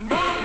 Bye.